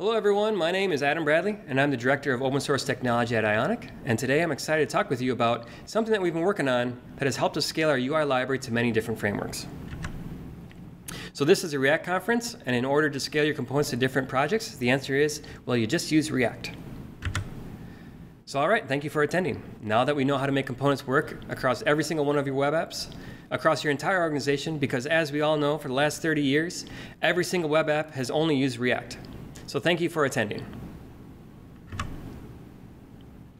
Hello everyone, my name is Adam Bradley and I'm the Director of Open Source Technology at Ionic, and today I'm excited to talk with you about something that we've been working on that has helped us scale our UI library to many different frameworks. So this is a React conference, and in order to scale your components to different projects, the answer is, well, you just use React. So all right, thank you for attending. Now that we know how to make components work across every single one of your web apps, across your entire organization, because as we all know, for the last 30 years, every single web app has only used React. So thank you for attending.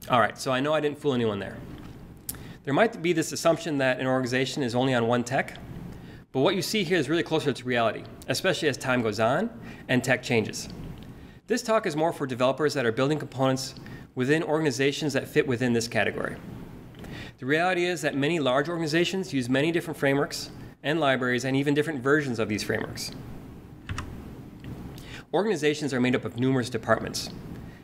All right, so I know I didn't fool anyone there. There might be this assumption that an organization is only on one tech, but what you see here is really closer to reality, especially as time goes on and tech changes. This talk is more for developers that are building components within organizations that fit within this category. The reality is that many large organizations use many different frameworks and libraries and even different versions of these frameworks. Organizations are made up of numerous departments,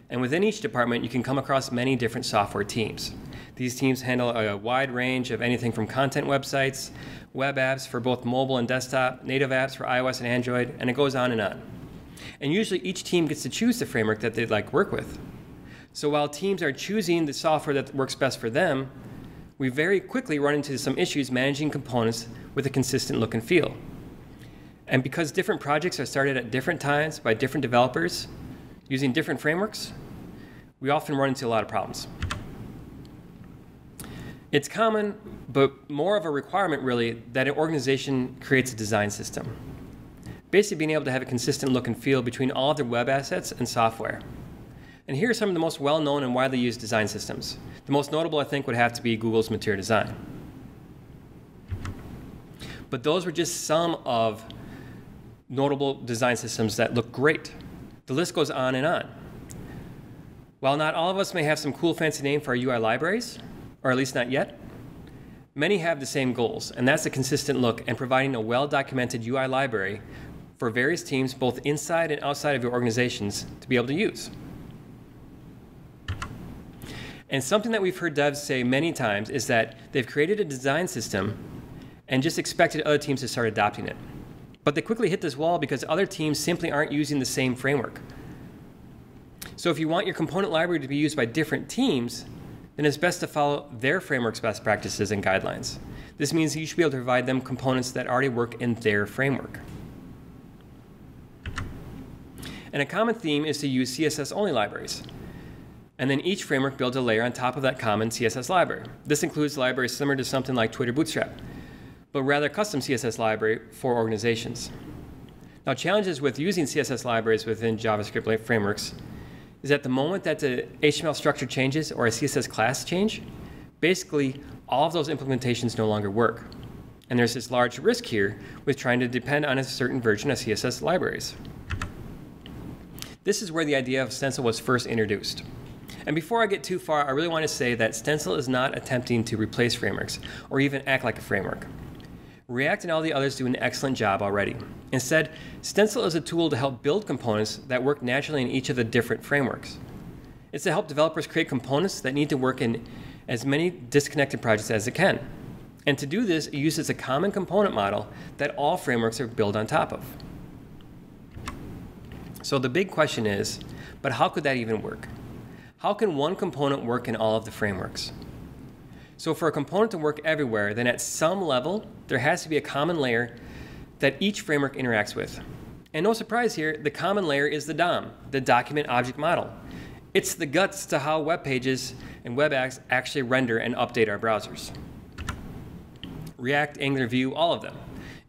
and within each department you can come across many different software teams. These teams handle a wide range of anything from content websites, web apps for both mobile and desktop, native apps for iOS and Android, and it goes on and on. And usually each team gets to choose the framework that they'd like to work with. So while teams are choosing the software that works best for them, we very quickly run into some issues managing components with a consistent look and feel. And because different projects are started at different times by different developers using different frameworks, we often run into a lot of problems. It's common, but more of a requirement really, that an organization creates a design system. Basically being able to have a consistent look and feel between all of their web assets and software. And here are some of the most well-known and widely used design systems. The most notable, I think, would have to be Google's Material Design. But those were just some of notable design systems that look great. The list goes on and on. While not all of us may have some cool fancy name for our UI libraries, or at least not yet, many have the same goals, and that's a consistent look and providing a well-documented UI library for various teams, both inside and outside of your organizations, to be able to use. And something that we've heard devs say many times is that they've created a design system and just expected other teams to start adopting it. But they quickly hit this wall because other teams simply aren't using the same framework. So if you want your component library to be used by different teams, then it's best to follow their framework's best practices and guidelines. This means you should be able to provide them components that already work in their framework. And a common theme is to use CSS-only libraries. And then each framework builds a layer on top of that common CSS library. This includes libraries similar to something like Twitter Bootstrap, but rather custom CSS library for organizations. Now, challenges with using CSS libraries within JavaScript frameworks is that the moment that the HTML structure changes or a CSS class change, basically all of those implementations no longer work. And there's this large risk here with trying to depend on a certain version of CSS libraries. This is where the idea of Stencil was first introduced. And before I get too far, I really want to say that Stencil is not attempting to replace frameworks or even act like a framework. React and all the others do an excellent job already. Instead, Stencil is a tool to help build components that work naturally in each of the different frameworks. It's to help developers create components that need to work in as many disconnected projects as they can. And to do this, it uses a common component model that all frameworks are built on top of. So the big question is, but how could that even work? How can one component work in all of the frameworks? So for a component to work everywhere, then at some level, there has to be a common layer that each framework interacts with. And no surprise here, the common layer is the DOM, the document object model. It's the guts to how web pages and web apps actually render and update our browsers. React, Angular, Vue, all of them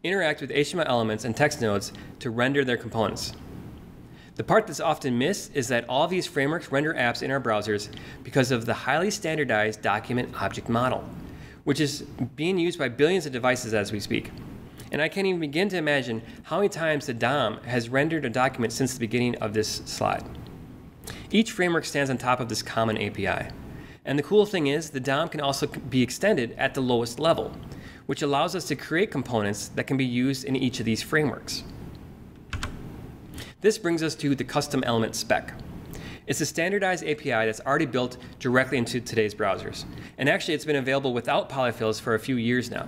interact with HTML elements and text nodes to render their components. The part that's often missed is that all these frameworks render apps in our browsers because of the highly standardized document object model, which is being used by billions of devices as we speak. And I can't even begin to imagine how many times the DOM has rendered a document since the beginning of this slide. Each framework stands on top of this common API. And the cool thing is the DOM can also be extended at the lowest level, which allows us to create components that can be used in each of these frameworks. This brings us to the custom element spec. It's a standardized API that's already built directly into today's browsers. And actually, it's been available without polyfills for a few years now.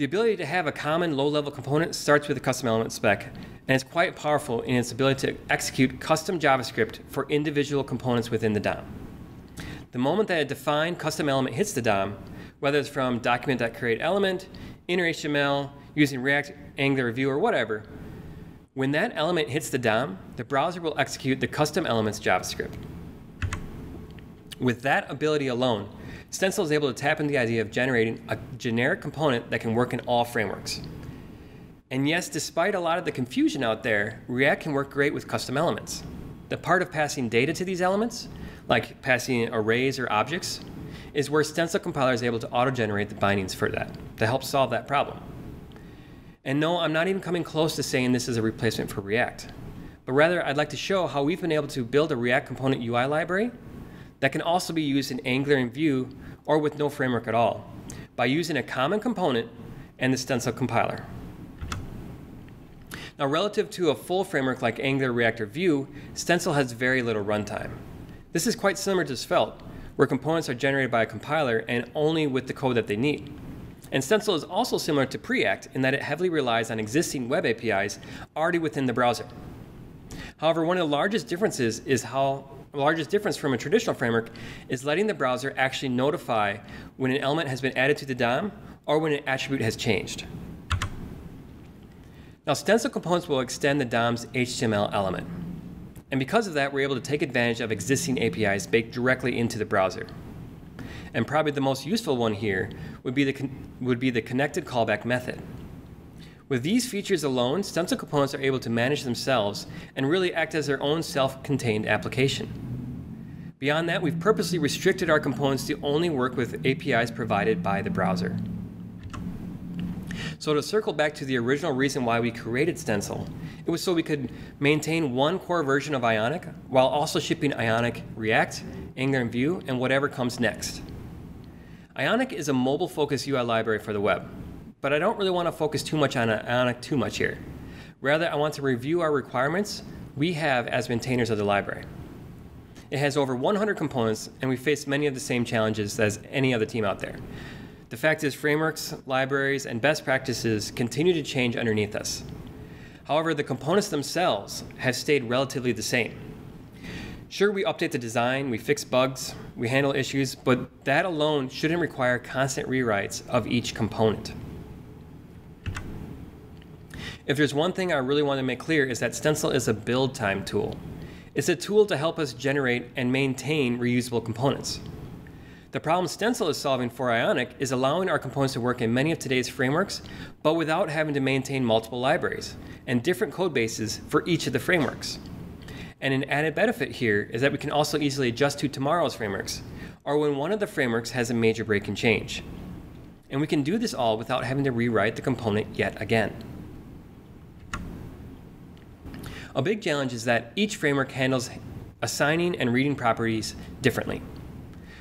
The ability to have a common low-level component starts with a custom element spec, and it's quite powerful in its ability to execute custom JavaScript for individual components within the DOM. The moment that a defined custom element hits the DOM, whether it's from document.createElement, inner HTML, using React, Angular, Vue, or whatever, when that element hits the DOM, the browser will execute the custom element's JavaScript. With that ability alone, Stencil is able to tap into the idea of generating a generic component that can work in all frameworks. And yes, despite a lot of the confusion out there, React can work great with custom elements. The part of passing data to these elements, like passing arrays or objects, is where Stencil compiler is able to auto-generate the bindings for that, to help solve that problem. And no, I'm not even coming close to saying this is a replacement for React, but rather I'd like to show how we've been able to build a React component UI library that can also be used in Angular and Vue or with no framework at all by using a common component and the Stencil compiler. Now, relative to a full framework like Angular, React, or Vue, Stencil has very little runtime. This is quite similar to Svelte, where components are generated by a compiler and only with the code that they need. And Stencil is also similar to Preact in that it heavily relies on existing web APIs already within the browser. However, one of the largest differences is the largest difference from a traditional framework is letting the browser actually notify when an element has been added to the DOM or when an attribute has changed. Now, Stencil components will extend the DOM's HTML element. And because of that, we're able to take advantage of existing APIs baked directly into the browser. And probably the most useful one here would be the connected callback method. With these features alone, Stencil components are able to manage themselves and really act as their own self-contained application. Beyond that, we've purposely restricted our components to only work with APIs provided by the browser. So to circle back to the original reason why we created Stencil, it was so we could maintain one core version of Ionic while also shipping Ionic, React, Angular and Vue, and whatever comes next. Ionic is a mobile-focused UI library for the web. But I don't really want to focus too much on Ionic here. Rather, I want to review our requirements we have as maintainers of the library. It has over 100 components, and we face many of the same challenges as any other team out there. The fact is, frameworks, libraries, and best practices continue to change underneath us. However, the components themselves have stayed relatively the same. Sure, we update the design, we fix bugs, we handle issues, but that alone shouldn't require constant rewrites of each component. If there's one thing I really want to make clear is that Stencil is a build time tool. It's a tool to help us generate and maintain reusable components. The problem Stencil is solving for Ionic is allowing our components to work in many of today's frameworks, but without having to maintain multiple libraries and different code bases for each of the frameworks. And an added benefit here is that we can also easily adjust to tomorrow's frameworks, or when one of the frameworks has a major break and change. And we can do this all without having to rewrite the component yet again. A big challenge is that each framework handles assigning and reading properties differently.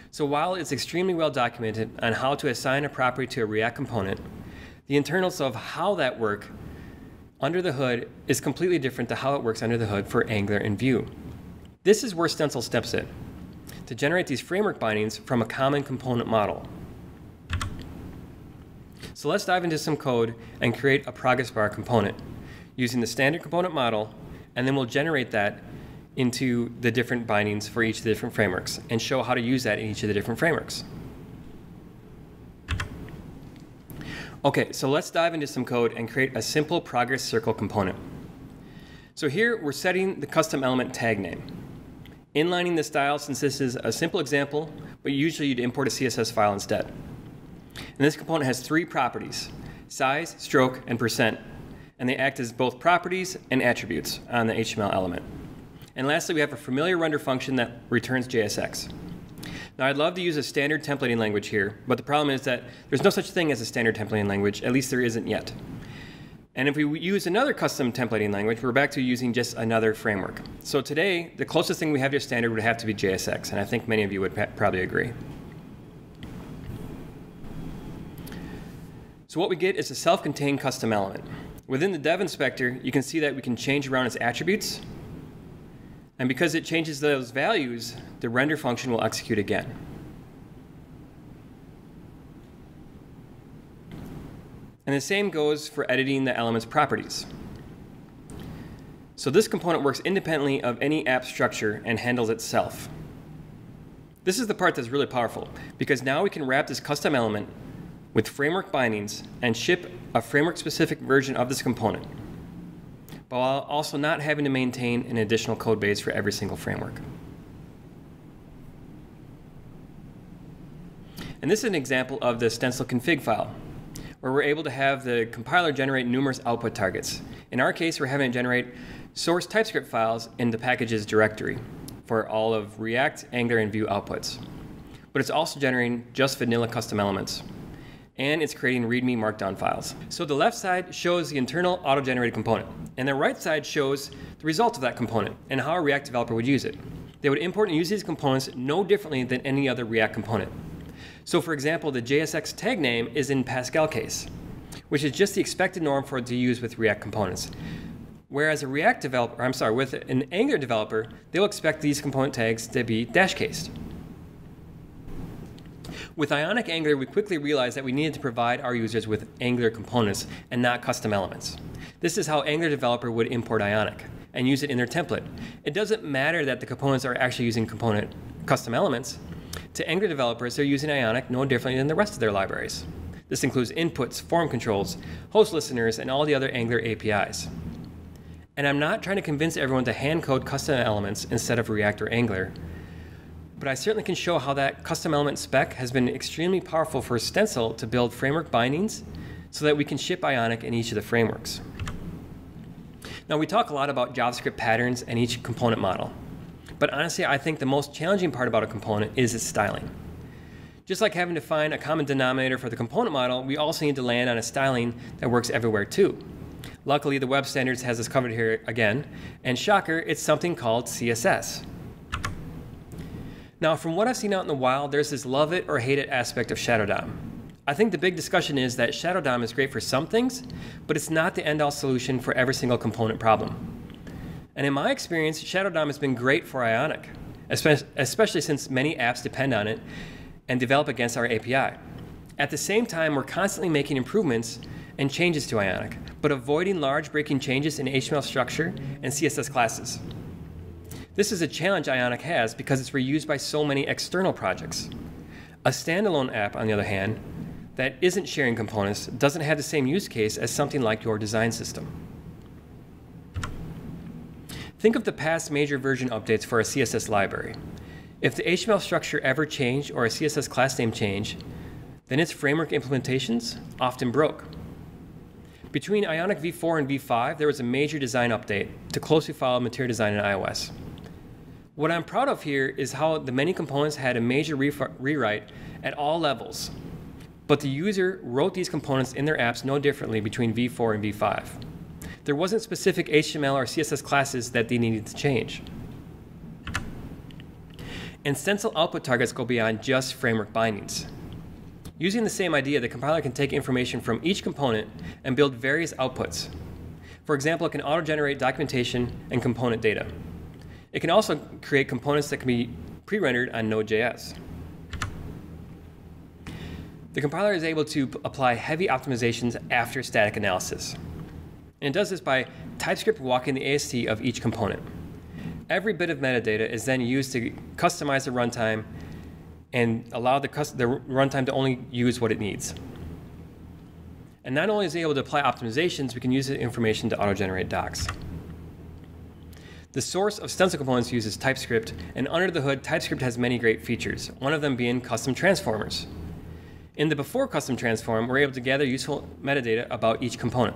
So while it's extremely well documented on how to assign a property to a React component, the internals of how that works under the hood is completely different to how it works under the hood for Angular and Vue. This is where Stencil steps in, to generate these framework bindings from a common component model. So let's dive into some code and create a progress bar component using the standard component model, and then we'll generate that into the different bindings for each of the different frameworks and show how to use that in each of the different frameworks. Okay, so let's dive into some code and create a simple progress circle component. So here we're setting the custom element tag name, inlining the style since this is a simple example, but usually you'd import a CSS file instead. And this component has three properties: size, stroke, and %. And they act as both properties and attributes on the HTML element. And lastly, we have a familiar render function that returns JSX. Now, I'd love to use a standard templating language here, but the problem is that there's no such thing as a standard templating language, at least there isn't yet. And if we use another custom templating language, we're back to using just another framework. So today, the closest thing we have to a standard would have to be JSX, and I think many of you would probably agree. So what we get is a self-contained custom element. Within the dev inspector, you can see that we can change around its attributes. And because it changes those values, the render function will execute again. And the same goes for editing the element's properties. So this component works independently of any app structure and handles itself. This is the part that's really powerful, because now we can wrap this custom element with framework bindings and ship a framework-specific version of this component, while also not having to maintain an additional code base for every single framework. And this is an example of the stencil config file, where we're able to have the compiler generate numerous output targets. In our case, we're having it generate source TypeScript files in the packages directory for all of React, Angular, and Vue outputs. But it's also generating just vanilla custom elements. And it's creating README markdown files. So the left side shows the internal auto-generated component, and the right side shows the result of that component and how a React developer would use it. They would import and use these components no differently than any other React component. So for example, the JSX tag name is in Pascal case, which is just the expected norm for it to use with React components. Whereas a React developer, with an Angular developer, they'll expect these component tags to be dash cased. With Ionic Angular, we quickly realized that we needed to provide our users with Angular components and not custom elements. This is how Angular developer would import Ionic and use it in their template. It doesn't matter that the components are actually using component custom elements. To Angular developers, they're using Ionic no differently than the rest of their libraries. This includes inputs, form controls, host listeners, and all the other Angular APIs. And I'm not trying to convince everyone to hand code custom elements instead of React or Angular, but I certainly can show how that custom element spec has been extremely powerful for Stencil to build framework bindings so that we can ship Ionic in each of the frameworks. Now, we talk a lot about JavaScript patterns and each component model, but honestly, I think the most challenging part about a component is its styling. Just like having to find a common denominator for the component model, we also need to land on a styling that works everywhere too. Luckily, the web standards has us covered here again, and shocker, it's something called CSS. Now, from what I've seen out in the wild, there's this love it or hate it aspect of Shadow DOM. I think the big discussion is that Shadow DOM is great for some things, but it's not the end-all solution for every single component problem. And in my experience, Shadow DOM has been great for Ionic, especially since many apps depend on it and develop against our API. At the same time, we're constantly making improvements and changes to Ionic, but avoiding large breaking changes in HTML structure and CSS classes. This is a challenge Ionic has because it's reused by so many external projects. A standalone app, on the other hand, that isn't sharing components doesn't have the same use case as something like your design system. Think of the past major version updates for a CSS library. If the HTML structure ever changed or a CSS class name changed, then its framework implementations often broke. Between Ionic v4 and v5, there was a major design update to closely follow Material Design in iOS. What I'm proud of here is how the many components had a major rewrite at all levels, but the user wrote these components in their apps no differently between v4 and v5. There wasn't specific HTML or CSS classes that they needed to change. And Stencil output targets go beyond just framework bindings. Using the same idea, the compiler can take information from each component and build various outputs. For example, it can auto-generate documentation and component data. It can also create components that can be pre-rendered on Node.js. The compiler is able to apply heavy optimizations after static analysis. And it does this by TypeScript walking the AST of each component. Every bit of metadata is then used to customize the runtime and allow the runtime to only use what it needs. And not only is it able to apply optimizations, we can use the information to auto-generate docs. The source of Stencil components uses TypeScript, and under the hood, TypeScript has many great features, one of them being custom transformers. In the before custom transform, we're able to gather useful metadata about each component.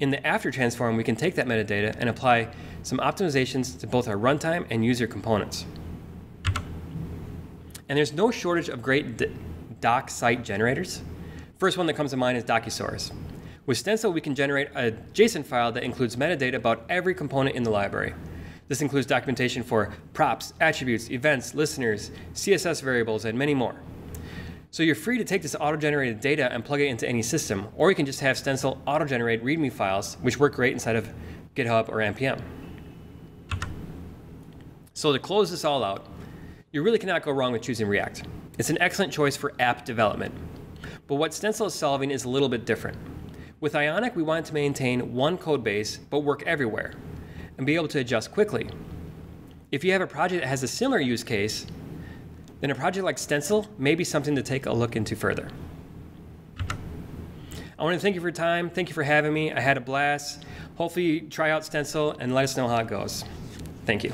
In the after transform, we can take that metadata and apply some optimizations to both our runtime and user components. And there's no shortage of great doc site generators. First one that comes to mind is Docusaurus. With Stencil, we can generate a JSON file that includes metadata about every component in the library. This includes documentation for props, attributes, events, listeners, CSS variables, and many more. So you're free to take this auto-generated data and plug it into any system, or you can just have Stencil auto-generate README files, which work great inside of GitHub or NPM. So to close this all out, you really cannot go wrong with choosing React. It's an excellent choice for app development. But what Stencil is solving is a little bit different. With Ionic, we wanted to maintain one code base, but work everywhere and be able to adjust quickly. If you have a project that has a similar use case, then a project like Stencil may be something to take a look into further. I want to thank you for your time. Thank you for having me. I had a blast. Hopefully you try out Stencil and let us know how it goes. Thank you.